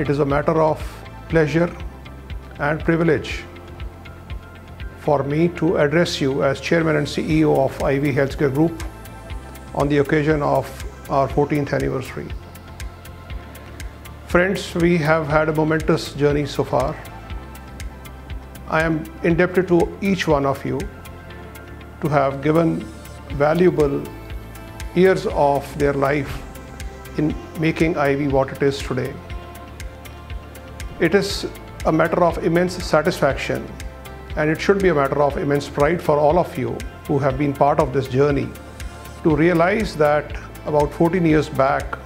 it is a matter of pleasure and privilege for me to address you as Chairman and CEO of Ivy Healthcare Group on the occasion of our 14th anniversary. Friends, we have had a momentous journey so far. I am indebted to each one of you to have given valuable years of their life in making Ivy what it is today. It is a matter of immense satisfaction, and it should be a matter of immense pride for all of you who have been part of this journey to realize that about 14 years back,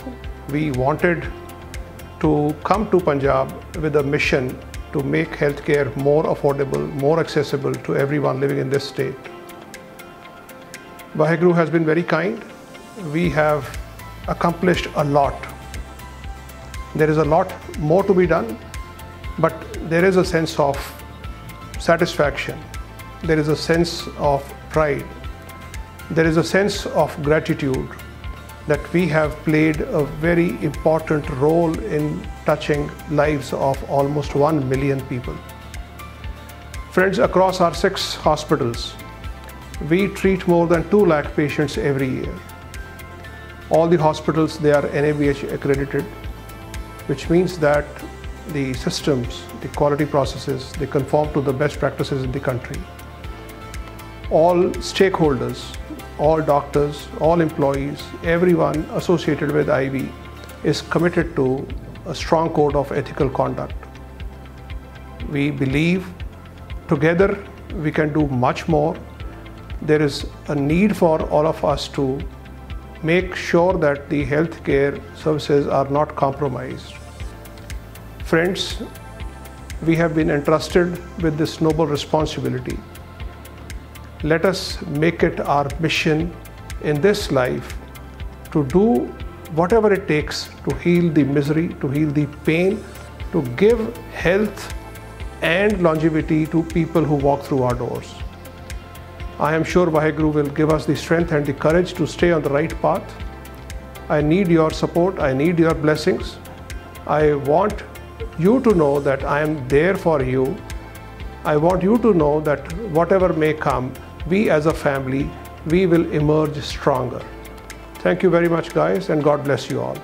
we wanted to come to Punjab with a mission to make healthcare more affordable, more accessible to everyone living in this state. Waheguru has been very kind. We have accomplished a lot. There is a lot more to be done, but there is a sense of satisfaction. There is a sense of pride. There is a sense of gratitude that we have played a very important role in touching lives of almost 1 million people. Friends, across our 6 hospitals, we treat more than 2 lakh patients every year. All the hospitals, they are NABH accredited, which means that the systems, the quality processes, they conform to the best practices in the country. All stakeholders, all doctors, all employees, everyone associated with Ivy is committed to a strong code of ethical conduct. We believe together we can do much more. There is a need for all of us to make sure that the healthcare services are not compromised. Friends, we have been entrusted with this noble responsibility. Let us make it our mission in this life to do whatever it takes to heal the misery, to heal the pain, to give health and longevity to people who walk through our doors. I am sure Waheguru will give us the strength and the courage to stay on the right path. I need your support. I need your blessings. I want you to know that I am there for you. I want you to know that whatever may come, we as a family, we will emerge stronger. Thank you very much, guys, and God bless you all.